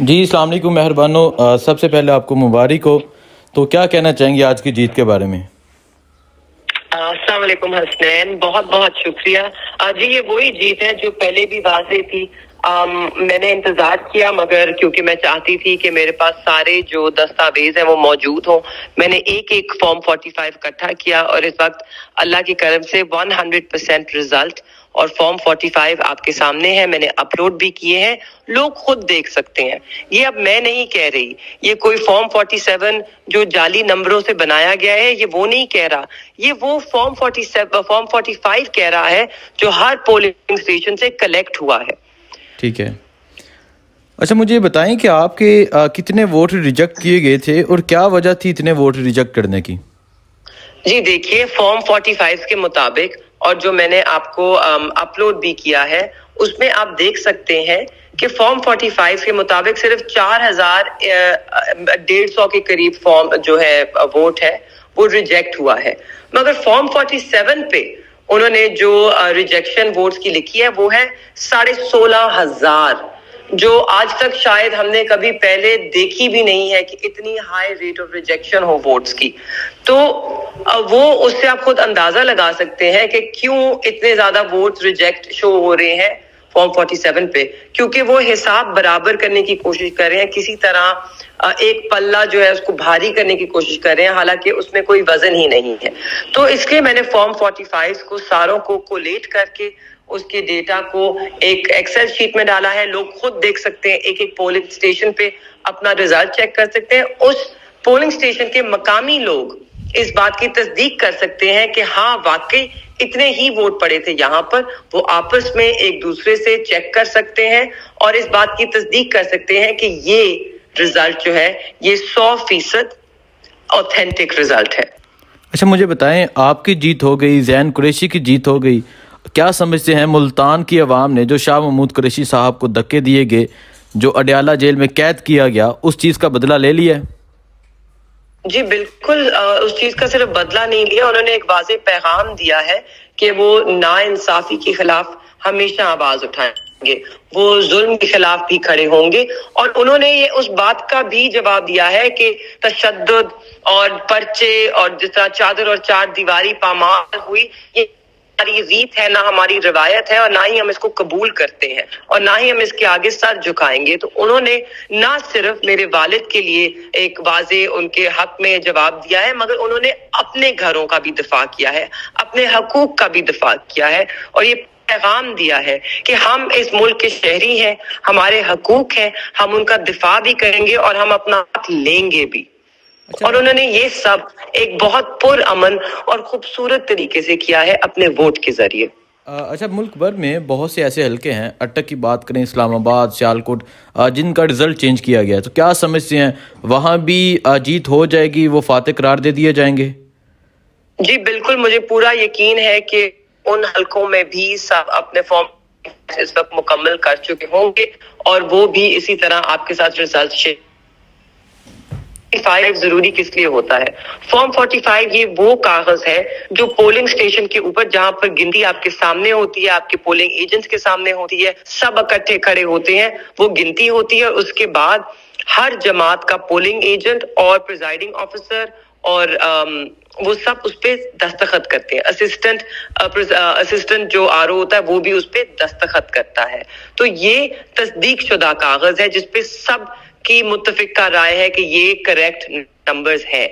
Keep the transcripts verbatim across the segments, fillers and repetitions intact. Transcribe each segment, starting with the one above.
जी अस्सलाम वालेकुम मेहर बानो, सबसे पहले आपको मुबारक हो। तो क्या कहना चाहेंगे आज की जीत के बारे में? अस्सलाम वालेकुम हसनैन, बहुत बहुत शुक्रिया। जी ये वही जीत है जो पहले भी वाज़ेह थी। आम, मैंने इंतजार किया मगर क्योंकि मैं चाहती थी कि मेरे पास सारे जो दस्तावेज हैं वो मौजूद हों। मैंने एक एक फॉर्म पैंतालीस इकट्ठा किया और इस वक्त अल्लाह के करम से सौ परसेंट रिजल्ट और फॉर्म पैंतालीस आपके सामने है। मैंने अपलोड भी किए हैं, लोग खुद देख सकते हैं। ये अब मैं नहीं कह रही, ये कोई फॉर्म सैंतालीस जो जाली नंबरों से बनाया गया है ये वो नहीं कह रहा, ये वो फॉर्म सैंतालीस फॉर्म पैंतालीस कह रहा है जो हर पोलिंग स्टेशन से कलेक्ट हुआ है। ठीक है, अच्छा मुझे बताएं कि आपके आ, कितने वोट रिजेक्ट किए गए थे और क्या वजह थी इतने वोट रिजेक्ट करने की? जी देखिए, फॉर्म पैंतालीस के मुताबिक और जो मैंने आपको अपलोड भी किया है उसमें आप देख सकते हैं कि फॉर्म पैंतालीस के मुताबिक सिर्फ चार हजार डेढ़ सौ के करीब फॉर्म जो है वोट है वो रिजेक्ट हुआ है। मगर फॉर्म सैंतालीस पे उन्होंने जो रिजेक्शन वोट्स की लिखी है वो है साढ़े सोलह हजार, जो आज तक शायद हमने कभी पहले देखी भी नहीं है कि इतनी हाई रेट ऑफ रिजेक्शन हो वोट्स की। तो वो उससे आप खुद अंदाजा लगा सकते हैं कि क्यों इतने ज्यादा वोट्स रिजेक्ट शो हो रहे हैं फॉर्म सैंतालीस पे, क्योंकि वो हिसाब बराबर करने की कोशिश कर रहे हैं, किसी तरह एक पल्ला जो है उसको भारी करने की कोशिश कर रहे हैं, हालांकि उसमें कोई वजन ही नहीं है। तो इसलिए मैंने फॉर्म पैंतालीस को सारों को कोलेट करके उसके डेटा को एक एक्सेल शीट में डाला है। लोग खुद देख सकते हैं, एक एक पोलिंग स्टेशन पे अपना रिजल्ट चेक कर सकते हैं। उस पोलिंग स्टेशन के मकामी लोग इस बात की तस्दीक कर सकते हैं कि हाँ वाकई इतने ही वोट पड़े थे यहाँ पर। वो आपस में एक दूसरे से चेक कर सकते हैं और इस बात की तस्दीक कर सकते हैं कि ये रिजल्ट जो है ये सौ फीसद ऑथेंटिक रिजल्ट है। अच्छा मुझे बताएं, आपकी जीत हो गई, जैन कुरैशी की जीत हो गई, क्या समझते हैं मुल्तान की आवाम ने जो शाह महमूद कुरैशी साहब को धक्के दिए गए, जो अडयाला जेल में कैद किया गया, उस चीज़ का बदला ले लिया है? जी बिल्कुल, उस चीज़ का सिर्फ बदला नहीं लिया, उन्होंने एक वाज़ेह पैगाम दिया है कि वो नाइंसाफ़ी के खिलाफ हमेशा आवाज़ उठाएंगे, वो जुल्म के खिलाफ भी खड़े होंगे। और उन्होंने ये उस बात का भी जवाब दिया है कि तशद्दुद और पर्चे और जिस तरह चादर और चार दीवारी पामाल हुई, ये हमारी रीत है, ना हमारी रिवायत है और ना ही हम इसको कबूल करते हैं और ना ही हम इसके आगे सर झुकाएंगे। तो उन्होंने ना सिर्फ मेरे वालिद के लिए एक वाज़े उनके हक में जवाब दिया है, मगर उन्होंने अपने घरों का भी दिफा किया है, अपने हकूक का भी दिफा किया है और ये पैगाम दिया है कि हम इस मुल्क के शहरी हैं, हमारे हकूक हैं, हम उनका दिफा भी करेंगे और हम अपना हक लेंगे भी। और उन्होंने ये सब एक बहुत पुरअमन और खूबसूरत तरीके से किया है अपने वोट के जरिए। अच्छा मुल्क भर में बहुत से ऐसे हलके हैं, अटक की बात करें, इस्लामाबाद, सियालकोट, जिनका रिजल्ट चेंज किया गया है, तो क्या समझते हैं वहाँ भी जीत हो जाएगी, वो फातह करार दे दिए जाएंगे? जी बिल्कुल, मुझे पूरा यकीन है कि उन हलकों में भी सब अपने फॉर्म इस वक्त मुकम्मल कर चुके होंगे और वो भी इसी तरह आपके साथ रिजल्ट पैंतालीस जरूरी किस लिए होता है। फॉर्म पैंतालीस ये वो कागज है जो पोलिंग स्टेशन के ऊपर, जहां पर गिनती आपके सामने होती है, आपके पोलिंग एजेंट्स के सामने होती है, सब इकट्ठे खड़े होते हैं, वो गिनती होती है और उसके बाद हर जमात का पोलिंग एजेंट और प्रिजाइडिंग ऑफिसर और आम, वो सब उस पर दस्तखत करते हैं। असिस्टेंट असिस्टेंट जो आरओ होता है वो भी उस पर दस्तखत करता है। तो ये तस्दीक शुदा कागज है जिसपे सब की मुत्तफिक का राय है कि ये करेक्ट नंबर्स हैं।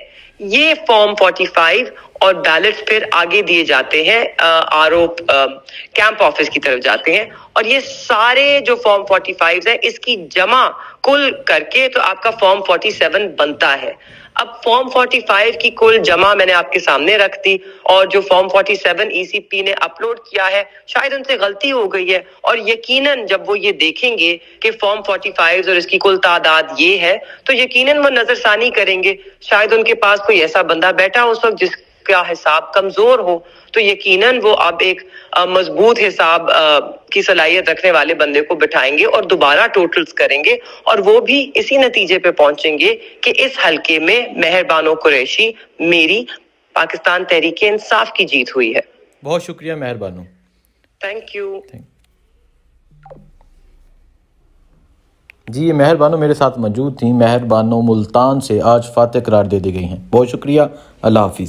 ये फॉर्म पैंतालीस और बैलेट्स फिर आगे दिए जाते हैं, आरोप कैंप ऑफिस की तरफ जाते हैं और ये सारे जो फॉर्म पैंतालीस है इसकी जमा कुल करके तो आपका फॉर्म सैंतालीस बनता है। अब फॉर्म पैंतालीस की कुल जमा मैंने आपके सामने रख दी और जो फॉर्म सैंतालीस ईसीपी ने अपलोड किया है शायद उनसे गलती हो गई है और यकीनन जब वो ये देखेंगे कि फॉर्म पैंतालीस और इसकी कुल तादाद ये है तो यकीनन वो नजरसानी करेंगे। शायद उनके पास कोई ऐसा बंदा बैठा हो उस वक्त जिसका हिसाब कमजोर हो, तो यकीनन वो अब एक मजबूत हिसाब की सलाहियत रखने वाले बंदे को बिठाएंगे और दोबारा टोटल्स करेंगे और वो भी इसी नतीजे पे पहुंचेंगे कि इस हलके में मेहर बानो कुरैशी, मेरी, पाकिस्तान तहरीक इंसाफ की जीत हुई है। बहुत शुक्रिया मेहर बानो, थैंक यू। जी ये मेहर बानो मेरे साथ मौजूद थी। मेहर बानो मुल्तान से आज फातह करार दे दी गई हैं। बहुत शुक्रिया, अल्लाह हाफिज़।